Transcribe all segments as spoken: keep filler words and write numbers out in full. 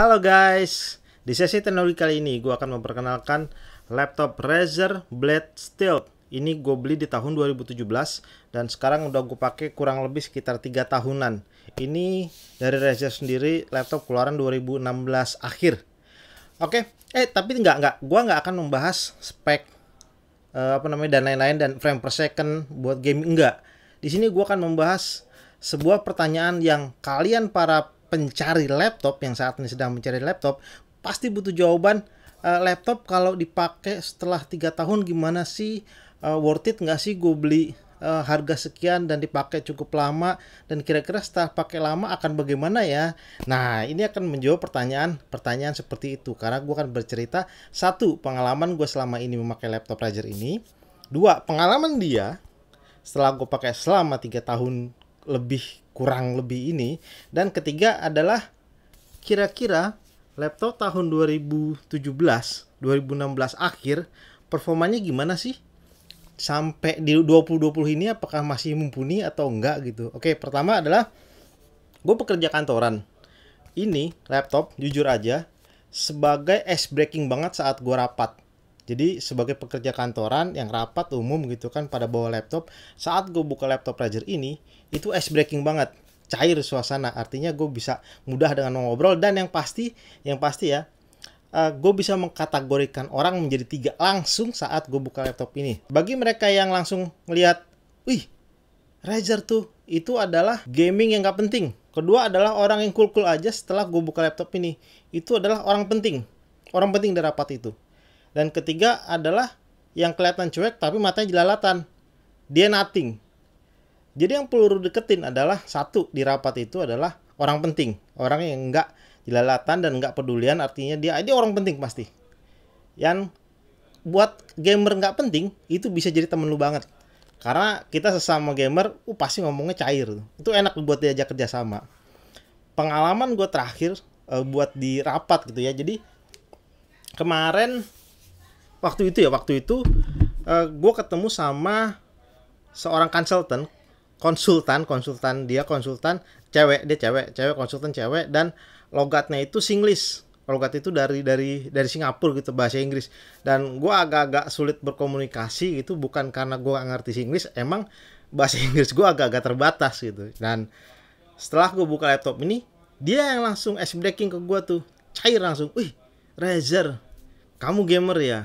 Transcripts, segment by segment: Halo guys, di sesi teknologi kali ini gue akan memperkenalkan laptop Razer Blade Stealth. Ini gue beli di tahun dua ribu tujuh belas dan sekarang udah gue pakai kurang lebih sekitar tiga tahunan. Ini dari Razer sendiri, laptop keluaran dua ribu enam belas akhir. Oke, eh tapi nggak nggak, gue nggak akan membahas spek uh, apa namanya dan lain-lain dan frame per second buat gaming, enggak. Di sini gue akan membahas sebuah pertanyaan yang kalian para pencari laptop yang saat ini sedang mencari laptop pasti butuh jawaban. E, laptop kalau dipakai setelah tiga tahun gimana sih, e, worth it nggak sih gue beli e, harga sekian dan dipakai cukup lama, dan kira-kira setelah pakai lama akan bagaimana ya. Nah, ini akan menjawab pertanyaan-pertanyaan seperti itu karena gue akan bercerita, satu, pengalaman gue selama ini memakai laptop Razer ini, dua, pengalaman dia setelah gue pakai selama tiga tahun lebih kurang lebih ini, dan ketiga adalah kira-kira laptop tahun dua ribu tujuh belas dua ribu enam belas akhir performanya gimana sih sampai di dua ribu dua puluh ini, apakah masih mumpuni atau enggak gitu. Oke, pertama adalah gue pekerja kantoran, ini laptop jujur aja sebagai ice breaking banget saat gue rapat. Jadi sebagai pekerja kantoran yang rapat umum gitu kan pada bawa laptop, saat gue buka laptop Razer ini itu ice breaking banget, cair suasana. Artinya gue bisa mudah dengan ngobrol, dan yang pasti, yang pasti ya, uh, gue bisa mengkategorikan orang menjadi tiga langsung saat gue buka laptop ini. Bagi mereka yang langsung ngelihat, wih Razer tuh, itu adalah gaming yang gak penting. Kedua adalah orang yang cool-cool aja setelah gue buka laptop ini, itu adalah orang penting, orang penting dari rapat itu. Dan ketiga adalah yang kelihatan cuek tapi matanya jelalatan, dia nothing. Jadi yang perlu deketin adalah, satu, di rapat itu adalah orang penting, orang yang enggak jelalatan dan enggak pedulian, artinya dia ini orang penting pasti. Yang buat gamer enggak penting itu bisa jadi temen lu banget, karena kita sesama gamer uh, pasti ngomongnya cair, itu enak buat diajak kerjasama. Pengalaman gue terakhir uh, buat di rapat gitu ya, jadi kemarin waktu itu ya, waktu itu uh, gue ketemu sama seorang konsultan, konsultan, konsultan, dia konsultan cewek, dia cewek, cewek konsultan cewek, dan logatnya itu Singlish, logat itu dari dari dari Singapura gitu, bahasa Inggris. Dan gue agak-agak sulit berkomunikasi gitu, bukan karena gue gak ngerti Singlish, emang bahasa Inggris gue agak-agak terbatas gitu. Dan setelah gue buka laptop ini, dia yang langsung ice breaking ke gue tuh, cair langsung, wih Razer, kamu gamer ya?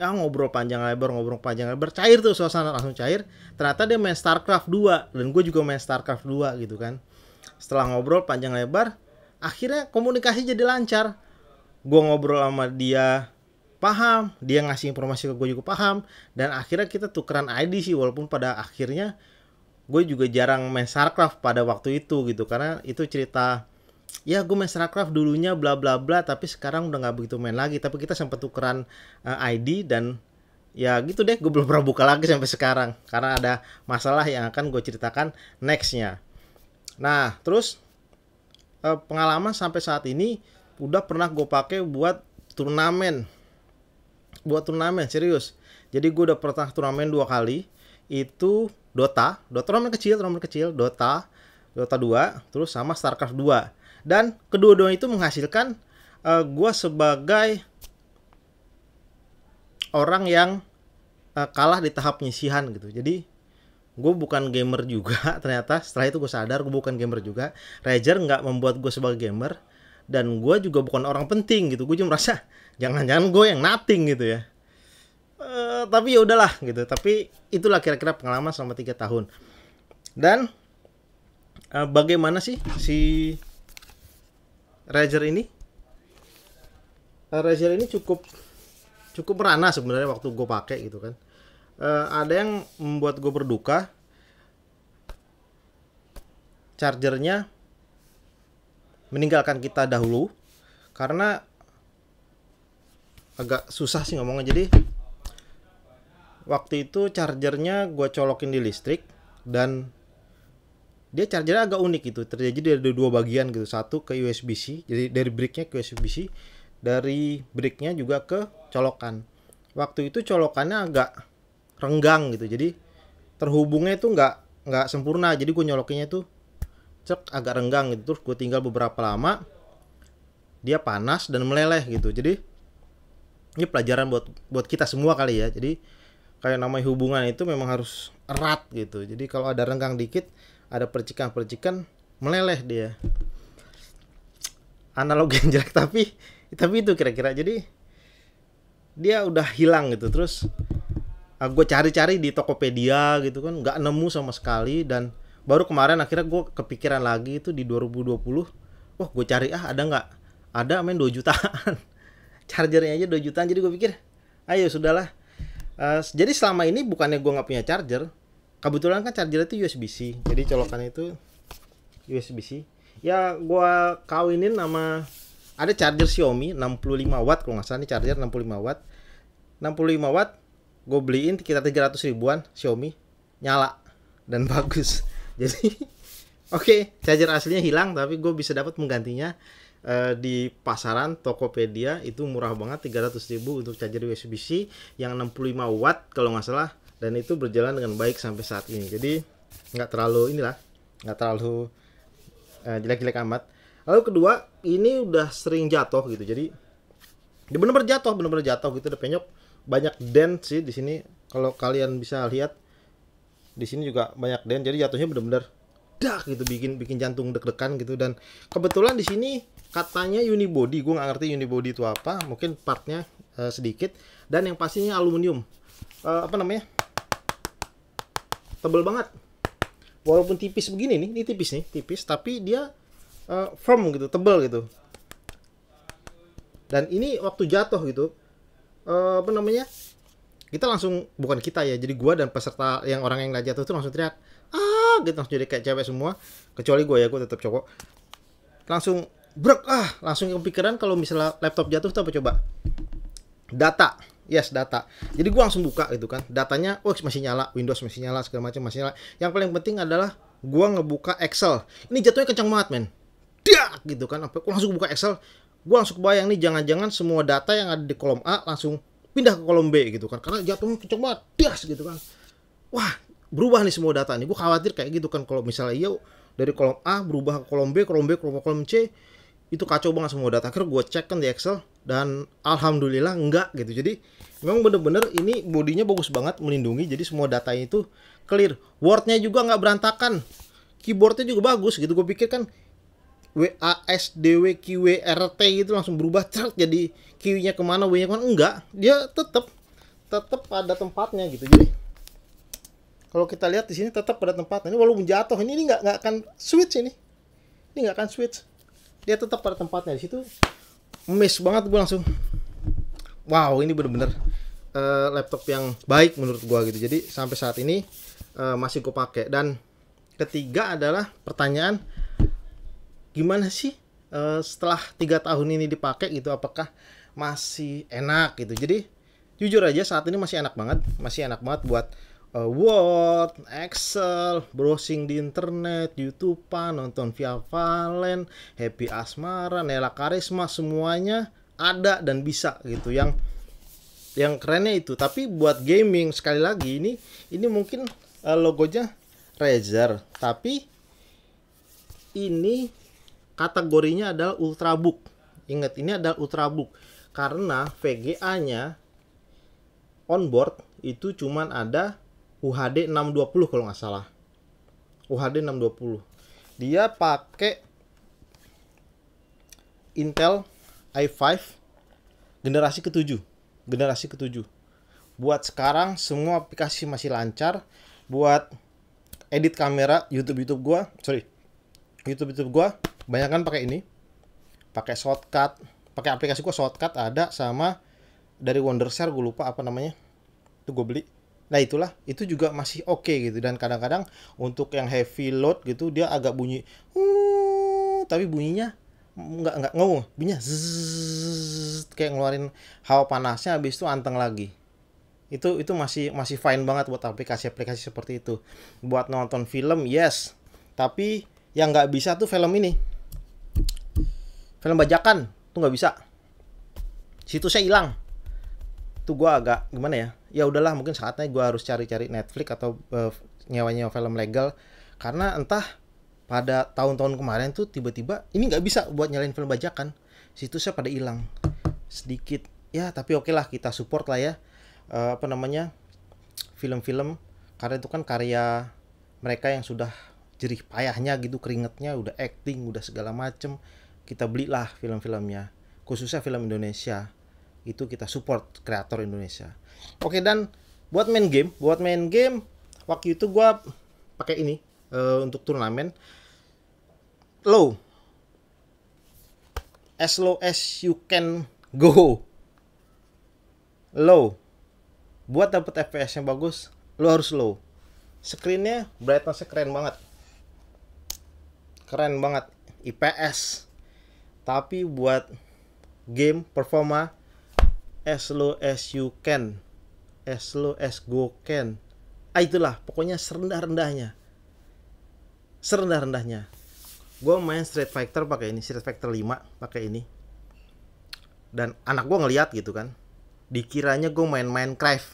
Ya ngobrol panjang lebar, ngobrol panjang lebar, cair tuh suasana, langsung cair. Ternyata dia main Starcraft dua, dan gue juga main Starcraft dua gitu kan. Setelah ngobrol panjang lebar, akhirnya komunikasi jadi lancar. Gue ngobrol sama dia paham, dia ngasih informasi ke gue juga paham, dan akhirnya kita tukeran I D sih, walaupun pada akhirnya gue juga jarang main Starcraft pada waktu itu gitu, karena itu cerita, ya gue main Starcraft dulunya bla bla bla, tapi sekarang udah nggak begitu main lagi. Tapi kita sempat tukeran uh, I D, dan ya gitu deh, gue belum pernah buka lagi sampai sekarang karena ada masalah yang akan gue ceritakan nextnya. Nah terus uh, pengalaman sampai saat ini udah pernah gue pakai buat turnamen, buat turnamen serius. Jadi gue udah pernah turnamen dua kali, itu Dota, Dota turnamen kecil, turnamen kecil, Dota, Dota dua, terus sama Starcraft dua. Dan kedua-duanya itu menghasilkan uh, gue sebagai orang yang uh, kalah di tahap penyisihan gitu. Jadi gue bukan gamer juga ternyata, setelah itu gue sadar gue bukan gamer juga. Razer nggak membuat gue sebagai gamer, dan gue juga bukan orang penting gitu. Gue cuma merasa jangan-jangan gue yang nothing gitu ya. Uh, tapi ya udahlah gitu. Tapi itulah kira-kira pengalaman selama tiga tahun. Dan uh, bagaimana sih si Razer ini? Razer ini cukup cukup merana sebenarnya waktu gue pakai gitu kan. E, ada yang membuat gue berduka. Chargernya meninggalkan kita dahulu karena agak susah sih ngomongnya. Jadi waktu itu chargernya gue colokin di listrik, dan dia chargernya agak unik gitu, terjadi dari dua bagian gitu, satu ke U S B C, jadi dari bricknya ke U S B C, dari bricknya juga ke colokan. Waktu itu colokannya agak renggang gitu, jadi terhubungnya itu nggak nggak sempurna, jadi gue nyolokinnya tuh cek agak renggang gitu, terus gue tinggal beberapa lama, dia panas dan meleleh gitu. Jadi ini pelajaran buat buat kita semua kali ya. Jadi kayak namanya hubungan itu memang harus erat gitu. Jadi kalau ada renggang dikit, ada percikan-percikan, meleleh dia. Analogi yang jelek tapi tapi itu kira-kira. Jadi dia udah hilang gitu. Terus gue cari-cari di Tokopedia gitu kan, nggak nemu sama sekali. Dan baru kemarin akhirnya gue kepikiran lagi itu di dua ribu dua puluh. Wah, gue cari ah ada nggak? Ada main dua jutaan. Chargernya aja dua jutaan. Jadi gue pikir, ayo sudahlah. Uh, jadi selama ini bukannya gue nggak punya charger. Kebetulan kan charger itu U S B C. Jadi colokannya itu U S B C. Ya gue kawinin sama ada charger Xiaomi enam puluh lima watt kalau nggak salah. Ini charger enam puluh lima watt. enam puluh lima watt. Gue beliin sekitar tiga ratus ribuan Xiaomi, nyala dan bagus. Jadi oke, okay, charger aslinya hilang tapi gue bisa dapat menggantinya uh, di pasaran Tokopedia. Itu murah banget, tiga ratus ribu untuk charger U S B C yang enam puluh lima watt kalau nggak salah, dan itu berjalan dengan baik sampai saat ini. Jadi nggak terlalu inilah, nggak terlalu jelek-jelek uh, amat. Lalu kedua, ini udah sering jatuh gitu. Jadi dia bener-bener jatuh, bener-bener jatuh gitu, udah penyok. Banyak dent sih di sini, kalau kalian bisa lihat di sini juga banyak dent. Jadi jatuhnya bener-bener dak gitu, bikin bikin jantung deg-degan gitu. Dan kebetulan di sini katanya unibody, gue nggak ngerti unibody itu apa, mungkin partnya uh, sedikit. Dan yang pastinya aluminium, uh, apa namanya, tebel banget. Walaupun tipis begini nih, ini tipis nih, tipis tapi dia uh, firm gitu, tebel gitu. Dan ini waktu jatuh gitu, Uh, apa namanya, kita langsung, bukan kita ya, jadi gua dan peserta yang orang yang nggak jatuh tuh langsung teriak ah gitu, langsung jadi kayak cewek semua kecuali gua ya, gua tetap cowok. Langsung brek, ah langsung kepikiran kalau misalnya laptop jatuh tuh apa coba, data, yes data. Jadi gua langsung buka gitu kan, datanya oh masih nyala, Windows masih nyala, segala macam masih nyala. Yang paling penting adalah gua ngebuka Excel. Ini jatuhnya kencang banget men, dak gitu kan, sampai langsung buka Excel. Gue langsung kebayang nih, jangan-jangan semua data yang ada di kolom A langsung pindah ke kolom B gitu kan. Karena jatuhnya kenceng banget, das gitu kan. Wah, berubah nih semua data nih. Gue khawatir kayak gitu kan, kalau misalnya iya dari kolom A berubah ke kolom B, kolom B ke kolom, kolom C. Itu kacau banget semua data. Akhirnya gue cek kan di Excel, dan alhamdulillah enggak gitu. Jadi memang bener-bener ini bodinya bagus banget, melindungi. Jadi semua datanya itu clear. Wordnya juga nggak berantakan. Keyboardnya juga bagus gitu. Gue pikir kan W A S D W Q W R T gitu langsung berubah chart, jadi Q-nya kemana, W-nya kemana, enggak, dia tetap tetap pada tempatnya gitu. Jadi kalau kita lihat di sini tetap pada tempatnya. Ini walaupun jatuh ini ini nggak nggak akan switch, ini ini nggak akan switch, dia tetap pada tempatnya. Di situ miss banget, gue langsung wow, ini bener-bener uh, laptop yang baik menurut gue gitu. Jadi sampai saat ini uh, masih gue pakai. Dan ketiga adalah pertanyaan, gimana sih uh, setelah tiga tahun ini dipakai gitu, apakah masih enak gitu. Jadi jujur aja saat ini masih enak banget, masih enak banget buat uh, Word, Excel, browsing di internet, YouTube-an, nonton Via Valen, Happy Asmara, Nela Karisma, semuanya ada dan bisa gitu. Yang yang kerennya itu. Tapi buat gaming sekali lagi ini ini mungkin uh, logonya Razer, tapi ini kategorinya adalah ultrabook. Ingat, ini adalah ultrabook karena V G A-nya onboard itu cuman ada U H D enam dua puluh kalau nggak salah. U H D enam dua puluh. Dia pakai Intel i five generasi ketujuh. Generasi ketujuh. Buat sekarang semua aplikasi masih lancar. Buat edit kamera YouTube-YouTube gua, sorry YouTube-YouTube gua banyak kan pakai ini, pakai shortcut, pakai aplikasi gua shortcut ada, sama dari Wondershare gue lupa apa namanya, itu gue beli. Nah itulah, itu juga masih oke okay, gitu. Dan kadang-kadang untuk yang heavy load gitu dia agak bunyi, uh, tapi bunyinya nggak nggak ngomong, bunyinya zzz, kayak ngeluarin hawa panasnya, habis itu anteng lagi. Itu itu masih masih fine banget buat aplikasi-aplikasi seperti itu. Buat nonton film yes, tapi yang nggak bisa tuh film ini, film bajakan tuh nggak bisa, situsnya hilang tuh. Gue agak gimana ya, ya udahlah, mungkin saatnya gue harus cari-cari Netflix atau uh, nyawa-nyawa film legal. Karena entah pada tahun-tahun kemarin tuh tiba-tiba ini nggak bisa buat nyalain film bajakan. situsnya pada hilang sedikit ya, tapi oke lah, kita support lah ya uh, apa namanya film-film, karena itu kan karya mereka yang sudah jerih payahnya gitu, keringetnya udah acting udah segala macem, kita belilah film-filmnya, khususnya film Indonesia itu kita support kreator Indonesia. Oke, dan buat main game buat main game waktu itu gua pakai ini uh, untuk turnamen low, as low as you can go. Low. Buat dapet F P S yang bagus, lo harus low. Screennya brightnessnya keren banget. Keren banget I P S. Tapi buat game performa, as low as you can. As low as go can. Ah, itulah pokoknya serendah-rendahnya. Serendah-rendahnya. Gue main Street Fighter pakai ini, Street Fighter lima pakai ini. Dan anak gue ngeliat gitu kan, dikiranya gue main Minecraft.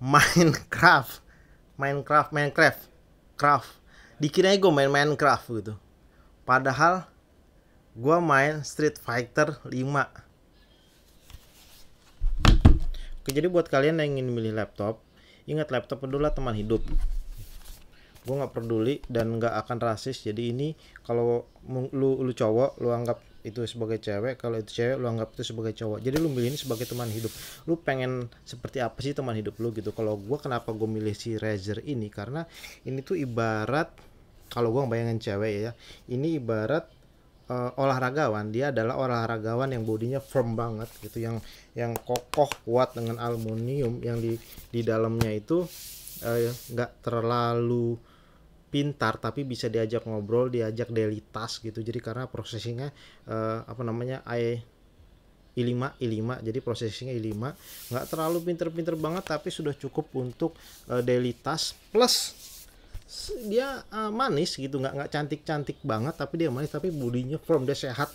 Minecraft Minecraft, Minecraft Craft. Dikiranya gue main Minecraft gitu. Padahal gue main Street Fighter lima. Oke, jadi buat kalian yang ingin milih laptop, ingat laptop adalah teman hidup. Gue nggak peduli dan nggak akan rasis. Jadi ini kalau lu lu cowok lu anggap itu sebagai cewek, kalau itu cewek lu anggap itu sebagai cowok. Jadi lu milih ini sebagai teman hidup. Lu pengen seperti apa sih teman hidup lu gitu. Kalau gue, kenapa gue milih si Razer ini, karena ini tuh ibarat, kalau gue bayangin cewek ya, ini ibarat uh, olahragawan. Dia adalah olahragawan yang bodinya firm banget gitu, yang yang kokoh kuat dengan aluminium, yang di di dalamnya itu nggak uh, terlalu pintar tapi bisa diajak ngobrol, diajak delitas gitu. Jadi karena processingnya uh, apa namanya i lima i lima, jadi processingnya i lima, nggak terlalu pinter-pinter banget tapi sudah cukup untuk uh, delitas. Plus dia uh, manis gitu, nggak nggak cantik-cantik banget tapi dia manis, tapi bodinya firm, dia sehat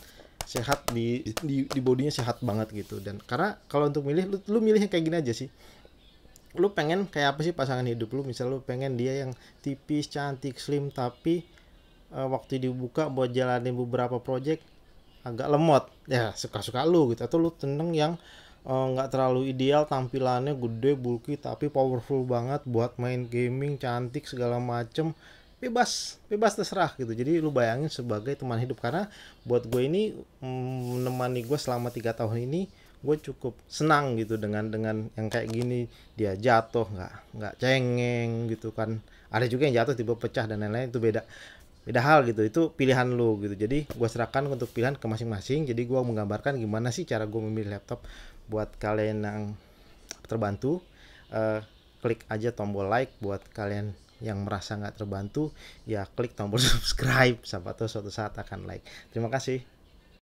sehat di di, di bodinya sehat banget gitu. Dan karena kalau untuk milih, lu, lu milihnya kayak gini aja sih. Lu pengen kayak apa sih pasangan hidup lu? Misal lu pengen dia yang tipis, cantik, slim, tapi uh, waktu dibuka buat jalanin beberapa project agak lemot ya, suka-suka lu gitu. Atau lu tenang yang nggak uh, terlalu ideal, tampilannya gede, bulky, tapi powerful banget buat main gaming, cantik segala macem, bebas bebas terserah gitu. Jadi lu bayangin sebagai teman hidup. Karena buat gue ini menemani gue selama tiga tahun ini, gue cukup senang gitu dengan dengan yang kayak gini. Dia jatuh nggak nggak cengeng gitu kan. Ada juga yang jatuh tiba pecah dan lain-lain, itu beda beda hal gitu, itu pilihan lo gitu. Jadi gue serahkan untuk pilihan ke masing-masing. Jadi gue menggambarkan gimana sih cara gue memilih laptop. Buat kalian yang terbantu, uh, klik aja tombol like. Buat kalian yang merasa nggak terbantu, ya klik tombol subscribe, siapa tahu suatu saat akan like. Terima kasih.